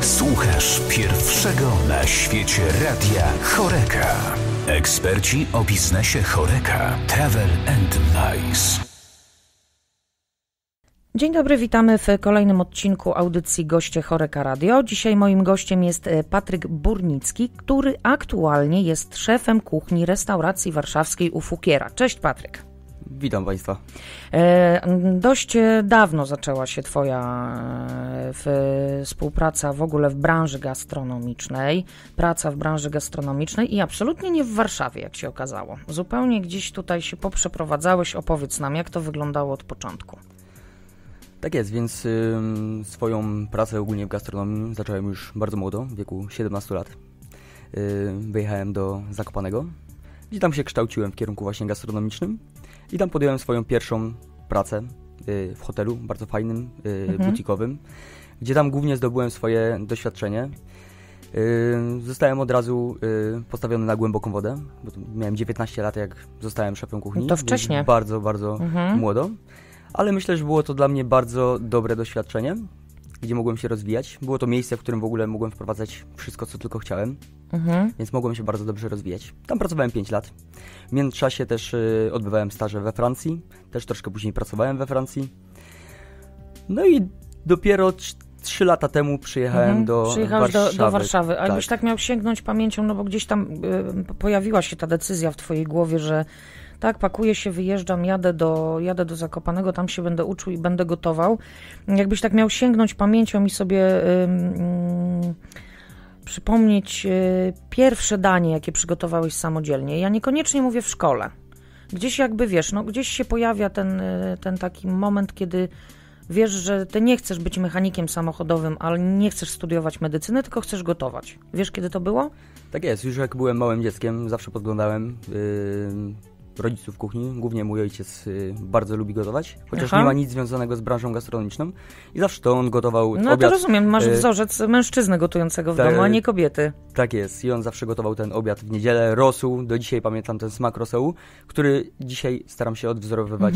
Słuchasz pierwszego na świecie radia Horeca. Eksperci o biznesie Horeca. Travel and Mice. Dzień dobry, witamy w kolejnym odcinku audycji Goście Horeca Radio. Dzisiaj moim gościem jest Patryk Burnicki, który aktualnie jest szefem kuchni restauracji warszawskiej U Fukiera. Cześć Patryk. Witam Państwa. Dość dawno zaczęła się Twoja współpraca w ogóle w branży gastronomicznej, praca w branży gastronomicznej i absolutnie nie w Warszawie, jak się okazało. Zupełnie gdzieś tutaj się poprzeprowadzałeś. Opowiedz nam, jak to wyglądało od początku. Tak jest, więc swoją pracę ogólnie w gastronomii zacząłem już bardzo młodo, w wieku 17 lat. Wyjechałem do Zakopanego, gdzie tam się kształciłem w kierunku właśnie gastronomicznym. I tam podjąłem swoją pierwszą pracę w hotelu, bardzo fajnym, butikowym, gdzie tam głównie zdobyłem swoje doświadczenie. Zostałem od razu postawiony na głęboką wodę, bo miałem 19 lat, jak zostałem szefem kuchni. To wcześnie. Bardzo, bardzo młodo, ale myślę, że było to dla mnie bardzo dobre doświadczenie, gdzie mogłem się rozwijać. Było to miejsce, w którym w ogóle mogłem wprowadzać wszystko, co tylko chciałem, więc mogłem się bardzo dobrze rozwijać. Tam pracowałem 5 lat. W międzyczasie też odbywałem staże we Francji, też troszkę później pracowałem we Francji. No i dopiero 3 lata temu przyjechałem do Warszawy. Przyjechałeś do Warszawy, a jakbyś tak miał sięgnąć pamięcią, no bo gdzieś tam pojawiła się ta decyzja w twojej głowie, że tak, pakuję się, wyjeżdżam, jadę do Zakopanego, tam się będę uczył i będę gotował. Jakbyś tak miał sięgnąć pamięcią i sobie przypomnieć pierwsze danie, jakie przygotowałeś samodzielnie. Ja niekoniecznie mówię w szkole. Gdzieś jakby, wiesz, no gdzieś się pojawia ten taki moment, kiedy wiesz, że ty nie chcesz być mechanikiem samochodowym, ale nie chcesz studiować medycyny, tylko chcesz gotować. Wiesz, kiedy to było? Tak jest, już jak byłem małym dzieckiem, zawsze podglądałem rodziców kuchni, głównie mój ojciec bardzo lubi gotować, chociaż nie ma nic związanego z branżą gastronomiczną i zawsze to on gotował obiad. No to rozumiem, masz wzorzec mężczyzny gotującego w domu, a nie kobiety. Tak jest i on zawsze gotował ten obiad w niedzielę, rosół, do dzisiaj pamiętam ten smak rosołu, który dzisiaj staram się odwzorowywać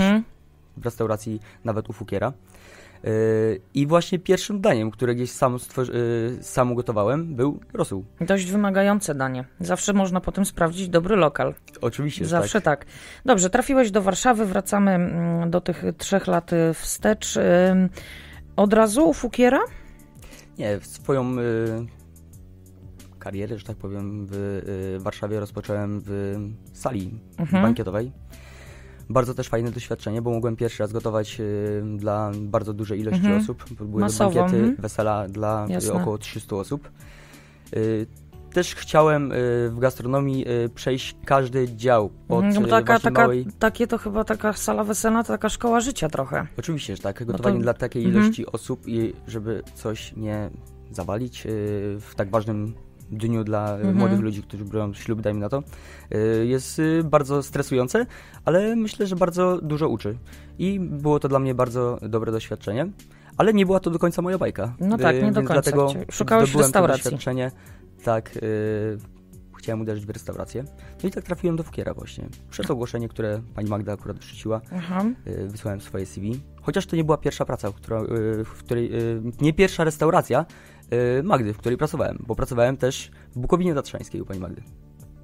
w restauracji nawet u Fukiera. I właśnie pierwszym daniem, które gdzieś sam ugotowałem, był rosół. Dość wymagające danie. Zawsze można potem sprawdzić dobry lokal. Oczywiście, zawsze tak. Dobrze, trafiłeś do Warszawy, wracamy do tych 3 lat wstecz. Od razu u Fukiera? Nie, swoją karierę, że tak powiem, w Warszawie rozpocząłem w sali bankietowej. Bardzo też fajne doświadczenie, bo mogłem pierwszy raz gotować dla bardzo dużej ilości osób. Były masowo, bankiety, wesela dla około 300 osób. Też chciałem w gastronomii przejść każdy dział od Takie to chyba taka sala weselna, to taka szkoła życia trochę. Oczywiście, że tak. Gotowanie dla takiej ilości osób i żeby coś nie zawalić w tak ważnym dniu dla młodych ludzi, którzy biorą ślub, dajmy na to, jest bardzo stresujące, ale myślę, że bardzo dużo uczy. I było to dla mnie bardzo dobre doświadczenie, ale nie była to do końca moja bajka. No tak, nie do końca. Dlatego szukałeś restauracji. Doświadczenie, tak, chciałem uderzyć w restaurację. No i tak trafiłem do Fukiera właśnie. Przez ogłoszenie, które pani Magda akurat wrzuciła, wysłałem swoje CV. Chociaż to nie była pierwsza praca, nie pierwsza restauracja Magdy, w której pracowałem, bo pracowałem też w Bukowinie Tatrzańskiej u pani Magdy.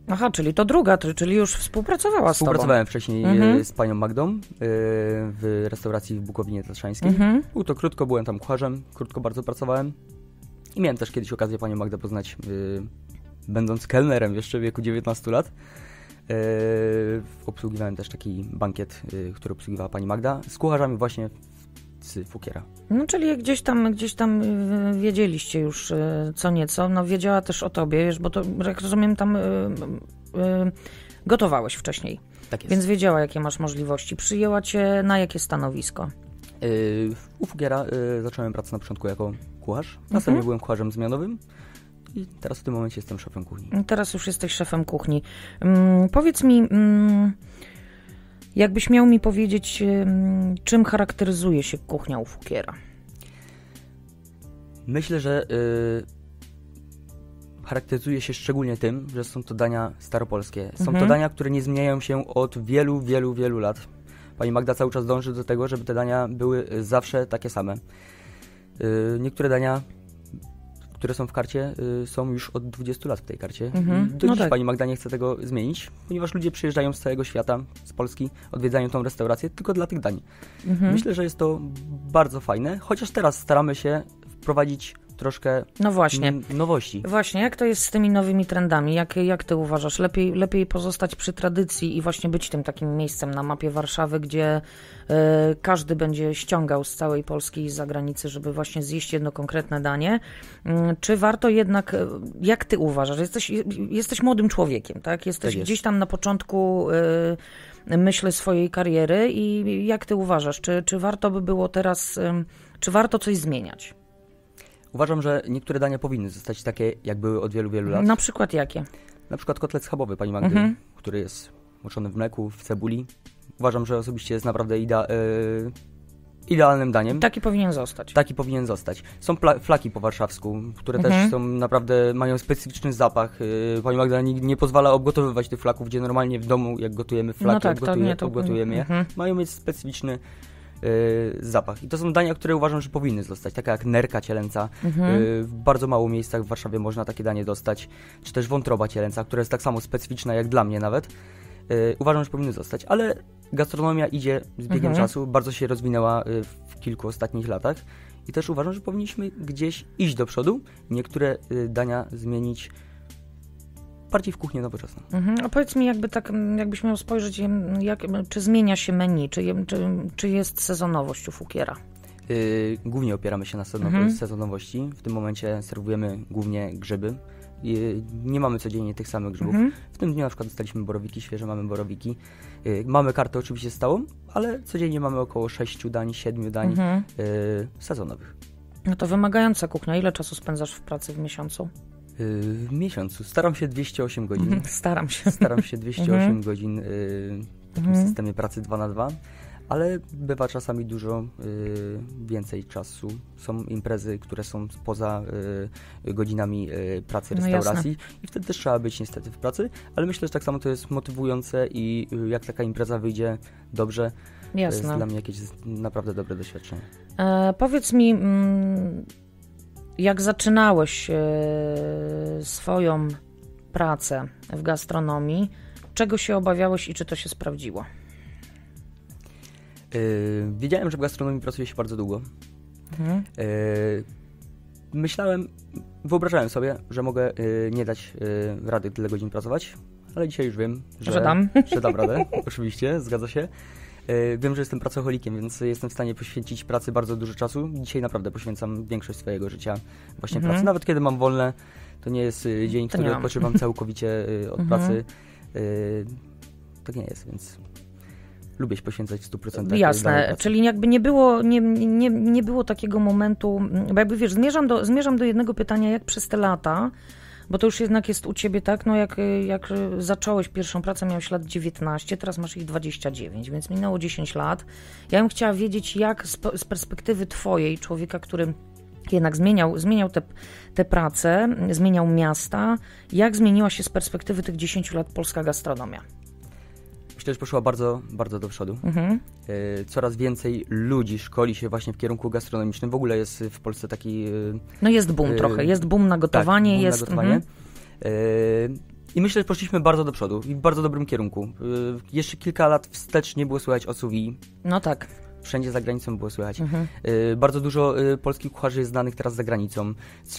Aha, czyli to druga, czyli już współpracowała z tobą. Współpracowałem wcześniej z panią Magdą w restauracji w Bukowinie Tatrzańskiej. Było to krótko, byłem tam kucharzem, krótko bardzo pracowałem i miałem też kiedyś okazję panią Magdę poznać, będąc kelnerem jeszcze w wieku 19 lat. Obsługiwałem też taki bankiet, który obsługiwała pani Magda, z kucharzami właśnie z Fukiera. No czyli gdzieś tam wiedzieliście już co nieco, no wiedziała też o tobie, wiesz, bo to jak rozumiem tam gotowałeś wcześniej. Tak jest. Więc wiedziała jakie masz możliwości. Przyjęła cię na jakie stanowisko? U Fukiera zacząłem pracę na początku jako kucharz, następnie byłem kucharzem zmianowym. I teraz w tym momencie jestem szefem kuchni. Teraz już jesteś szefem kuchni. Powiedz mi, jakbyś miał mi powiedzieć, czym charakteryzuje się kuchnia u Fukiera? Myślę, że charakteryzuje się szczególnie tym, że są to dania staropolskie. Są to dania, które nie zmieniają się od wielu, wielu, wielu lat. Pani Magda cały czas dąży do tego, żeby te dania były zawsze takie same. Niektóre dania które są w karcie, są już od 20 lat w tej karcie. Mhm. To dziś pani Magda nie chce tego zmienić, ponieważ ludzie przyjeżdżają z całego świata, z Polski, odwiedzają tą restaurację tylko dla tych dań. Mhm. Myślę, że jest to bardzo fajne, chociaż teraz staramy się wprowadzić troszkę nowości. Właśnie, jak to jest z tymi nowymi trendami? Jak ty uważasz? Lepiej pozostać przy tradycji i właśnie być tym takim miejscem na mapie Warszawy, gdzie każdy będzie ściągał z całej Polski i z zagranicy, żeby właśnie zjeść jedno konkretne danie. Czy warto jednak, jak ty uważasz? Jesteś młodym człowiekiem, tak? Jesteś gdzieś tam na początku myślę swojej kariery i jak ty uważasz? Czy warto by było teraz, czy warto coś zmieniać? Uważam, że niektóre dania powinny zostać takie, jak były od wielu, wielu lat. Na przykład jakie? Na przykład kotlet schabowy pani Magdy, który jest moczony w mleku, w cebuli. Uważam, że osobiście jest naprawdę idealnym daniem. Taki powinien zostać. Są flaki po warszawsku, które też są naprawdę, mają specyficzny zapach. Pani Magda nie pozwala obgotowywać tych flaków, gdzie normalnie w domu, jak gotujemy flaki, obgotujemy je. Mają mieć specyficzny zapach. I to są dania, które uważam, że powinny zostać, taka jak nerka cielęca. W bardzo mało miejscach w Warszawie można takie danie dostać, czy też wątroba cielęca, która jest tak samo specyficzna jak dla mnie nawet. Uważam, że powinny zostać, ale gastronomia idzie z biegiem czasu, bardzo się rozwinęła w kilku ostatnich latach i też uważam, że powinniśmy gdzieś iść do przodu, niektóre dania zmienić bardziej w kuchnię nowoczesną. A powiedz mi, jakbyś miał spojrzeć, czy zmienia się menu, czy jest sezonowość u Fukiera? Głównie opieramy się na sezonowości. W tym momencie serwujemy głównie grzyby. Nie mamy codziennie tych samych grzybów. W tym dniu na przykład dostaliśmy borowiki, świeże mamy borowiki. Mamy kartę oczywiście stałą, ale codziennie mamy około 6 dań, 7 dań sezonowych. No to wymagająca kuchnia. Ile czasu spędzasz w pracy w miesiącu? W miesiącu. Staram się 208 godzin. Staram się 208 godzin w takim systemie pracy 2x2, ale bywa czasami dużo więcej czasu. Są imprezy, które są poza godzinami pracy restauracji i wtedy też trzeba być niestety w pracy, ale myślę, że tak samo to jest motywujące i jak taka impreza wyjdzie dobrze, to jest dla mnie jakieś naprawdę dobre doświadczenie. Powiedz mi... Jak zaczynałeś swoją pracę w gastronomii, czego się obawiałeś i czy to się sprawdziło? Wiedziałem, że w gastronomii pracuje się bardzo długo. Wyobrażałem sobie, że mogę nie dać rady tyle godzin pracować, ale dzisiaj już wiem, że dam radę. Oczywiście, zgadza się. Wiem, że jestem pracoholikiem, więc jestem w stanie poświęcić pracy bardzo dużo czasu. Dzisiaj naprawdę poświęcam większość swojego życia właśnie pracy. Nawet kiedy mam wolne, to nie jest dzień, który odpoczywam całkowicie od pracy. Tak nie jest, więc lubię się poświęcać w 100%. Jasne, czyli jakby nie było takiego momentu, bo jakby wiesz, zmierzam do jednego pytania, jak przez te lata, bo to już jednak jest u ciebie tak, no jak zacząłeś pierwszą pracę, miałeś lat 19, teraz masz ich 29, więc minęło 10 lat. Ja bym chciała wiedzieć, jak z perspektywy twojej, człowieka, który jednak zmieniał te prace, zmieniał miasta, jak zmieniła się z perspektywy tych 10 lat polska gastronomia? Myślę, że poszła bardzo, bardzo do przodu. Coraz więcej ludzi szkoli się właśnie w kierunku gastronomicznym. W ogóle jest w Polsce taki... jest boom trochę, jest boom na gotowanie. Tak, I myślę, że poszliśmy bardzo do przodu i w bardzo dobrym kierunku. Jeszcze kilka lat wstecz nie było słychać o sous vide. No tak. Wszędzie za granicą było słychać. Bardzo dużo polskich kucharzy jest znanych teraz za granicą,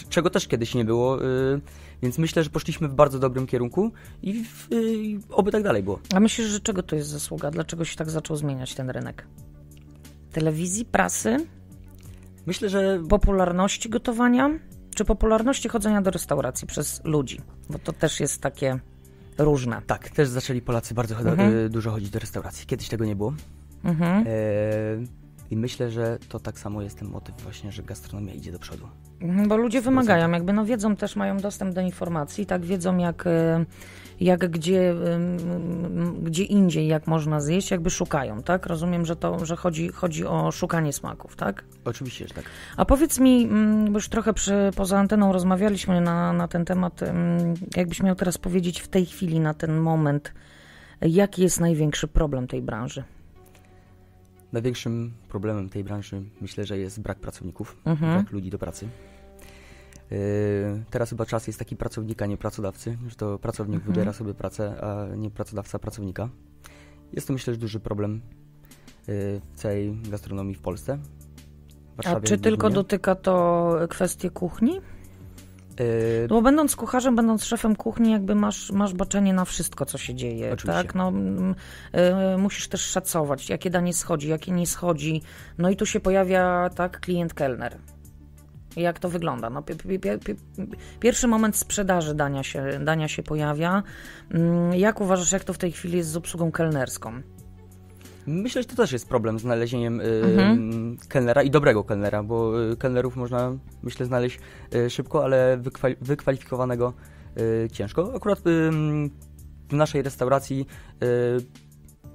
czego też kiedyś nie było, więc myślę, że poszliśmy w bardzo dobrym kierunku i oby tak dalej było. A myślisz, że czego to jest zasługa? Dlaczego się tak zaczął zmieniać ten rynek? Telewizji, prasy? Myślę, że... Popularności gotowania? Czy popularności chodzenia do restauracji przez ludzi? Bo to też jest takie różne. Tak, też zaczęli Polacy bardzo dużo chodzić do restauracji. Kiedyś tego nie było. I myślę, że to tak samo jest ten motyw właśnie, że gastronomia idzie do przodu. Bo ludzie wymagają, jakby wiedzą, też mają dostęp do informacji, tak wiedzą gdzie indziej, jak można zjeść, jakby szukają, tak? Rozumiem, że chodzi o szukanie smaków, tak? Oczywiście, że tak. A powiedz mi, bo już trochę poza anteną rozmawialiśmy na ten temat, jakbyś miał teraz powiedzieć w tej chwili, na ten moment, jaki jest największy problem tej branży? Największym problemem tej branży myślę, że jest brak pracowników, brak ludzi do pracy. Teraz chyba czas jest taki pracownika, nie pracodawcy, że to pracownik wybiera sobie pracę, a nie pracodawca pracownika. Jest to, myślę, że duży problem w całej gastronomii w Polsce. A czy tylko dotyka to kwestie kuchni? No bo będąc kucharzem, będąc szefem kuchni, jakby masz baczenie na wszystko, co się dzieje, oczywiście. Tak? No, musisz też szacować, jakie danie schodzi, jakie nie schodzi. No i tu się pojawia, tak, klient kelner. Jak to wygląda? No, pierwszy moment sprzedaży dania się pojawia. Jak uważasz, jak to w tej chwili jest z obsługą kelnerską? Myślę, że to też jest problem z znalezieniem kelnera i dobrego kelnera, bo kelnerów można, myślę, znaleźć szybko, ale wykwalifikowanego ciężko. Akurat w naszej restauracji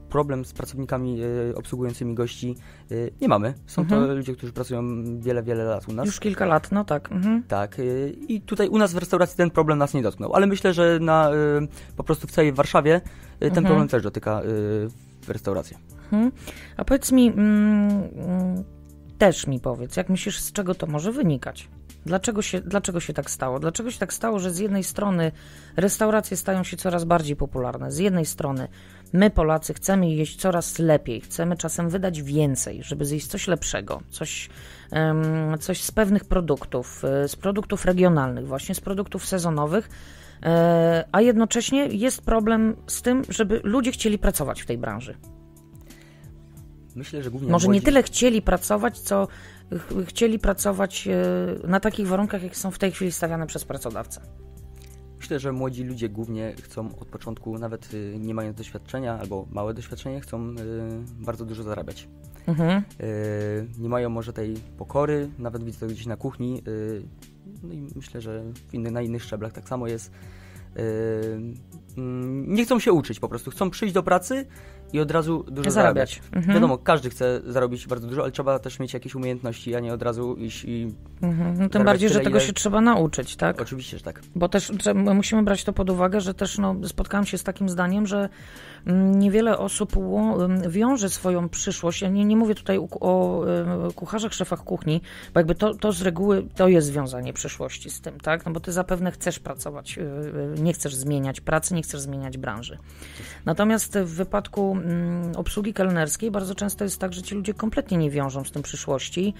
problem z pracownikami obsługującymi gości nie mamy. Są to ludzie, którzy pracują wiele, wiele lat u nas. Już kilka lat, no tak. Tak. I tutaj u nas w restauracji ten problem nas nie dotknął, ale myślę, że po prostu w całej Warszawie ten problem też dotyka restaurację. A powiedz mi, też mi powiedz, jak myślisz, z czego to może wynikać? Dlaczego się tak stało? Dlaczego się tak stało, że z jednej strony restauracje stają się coraz bardziej popularne? Z jednej strony my, Polacy, chcemy jeść coraz lepiej, chcemy czasem wydać więcej, żeby zjeść coś lepszego, coś z pewnych produktów, z produktów regionalnych, właśnie z produktów sezonowych, a jednocześnie jest problem z tym, żeby ludzie chcieli pracować w tej branży. Myślę, że głównie może młodzi. Nie tyle chcieli pracować, co chcieli pracować na takich warunkach, jakie są w tej chwili stawiane przez pracodawcę. Myślę, że młodzi ludzie głównie chcą od początku, nawet nie mając doświadczenia albo małe doświadczenie, chcą bardzo dużo zarabiać. Nie mają może tej pokory, nawet widzę to gdzieś na kuchni. No i myślę, że na innych szczeblach tak samo jest. Nie chcą się uczyć po prostu, chcą przyjść do pracy i od razu dużo zarabiać. Wiadomo, każdy chce zarobić bardzo dużo, ale trzeba też mieć jakieś umiejętności, a nie od razu iść i no tym bardziej, że tego się trzeba nauczyć, tak? Oczywiście, że tak. Bo też musimy brać to pod uwagę, że też spotkałam się z takim zdaniem, że niewiele osób wiąże swoją przyszłość. Ja nie mówię tutaj o kucharzach, szefach kuchni, bo jakby to z reguły to jest wiązanie przyszłości z tym, tak? No bo ty zapewne chcesz pracować, nie chcesz zmieniać pracy, nie chcesz zmieniać branży. Natomiast w wypadku obsługi kelnerskiej bardzo często jest tak, że ci ludzie kompletnie nie wiążą z tym przyszłości.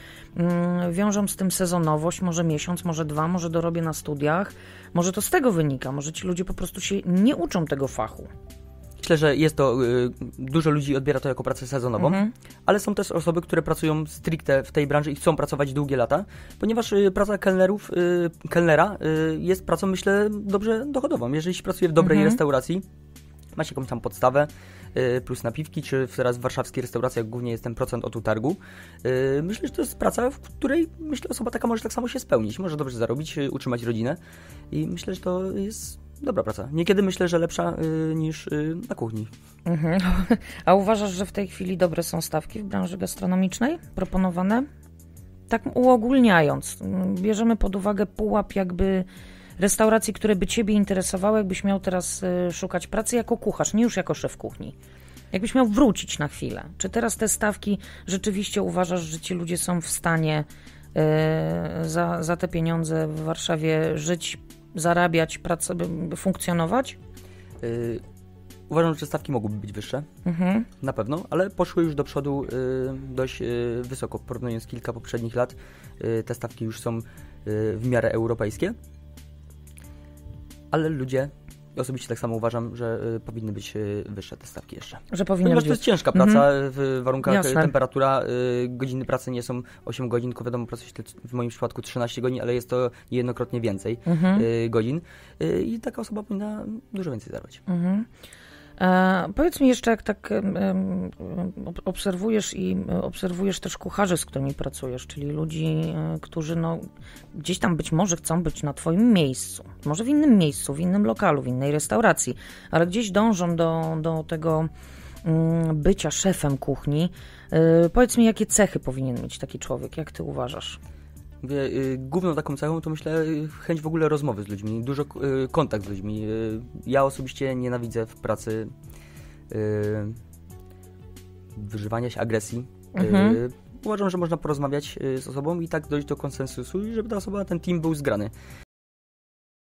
Wiążą z tym sezonowość, może miesiąc, może dwa, może dorobię na studiach. Może to z tego wynika, może ci ludzie po prostu się nie uczą tego fachu. Myślę, że jest to, dużo ludzi odbiera to jako pracę sezonową, ale są też osoby, które pracują stricte w tej branży i chcą pracować długie lata, ponieważ praca kelnera jest pracą, myślę, dobrze dochodową. Jeżeli się pracuje w dobrej restauracji, ma się jakąś tam podstawę, plus napiwki, czy teraz w warszawskiej restauracji głównie jest ten procent od utargu. Myślę, że to jest praca, w której myślę, osoba taka może tak samo się spełnić, może dobrze zarobić, utrzymać rodzinę i myślę, że to jest dobra praca. Niekiedy myślę, że lepsza niż na kuchni. A uważasz, że w tej chwili dobre są stawki w branży gastronomicznej proponowane? Tak uogólniając, bierzemy pod uwagę pułap jakby restauracji, które by ciebie interesowały, jakbyś miał teraz szukać pracy jako kucharz, nie już jako szef kuchni. Jakbyś miał wrócić na chwilę. Czy teraz te stawki rzeczywiście uważasz, że ci ludzie są w stanie za te pieniądze w Warszawie żyć, zarabiać, funkcjonować? Uważam, że stawki mogłyby być wyższe, na pewno, ale poszły już do przodu dość wysoko, porównując kilka poprzednich lat. Te stawki już są w miarę europejskie, ale ludzie, osobiście tak samo uważam, że powinny być wyższe te stawki jeszcze. Że powinny być. To jest ciężka praca w warunkach, temperatura, godziny pracy nie są 8 godzin, tylko wiadomo, pracuje się w moim przypadku 13 godzin, ale jest to jednokrotnie więcej godzin i taka osoba powinna dużo więcej zarabiać. Powiedz mi jeszcze, jak tak obserwujesz też kucharzy, z którymi pracujesz, czyli ludzi, którzy gdzieś tam być może chcą być na twoim miejscu, może w innym miejscu, w innym lokalu, w innej restauracji, ale gdzieś dążą do tego bycia szefem kuchni. Powiedz mi, jakie cechy powinien mieć taki człowiek, jak ty uważasz? Główną taką cechą to myślę chęć w ogóle rozmowy z ludźmi, dużo kontakt z ludźmi. Ja osobiście nienawidzę w pracy wyżywania się agresji. uważam, że można porozmawiać z osobą i tak dojść do konsensusu, żeby ta osoba, ten team był zgrany.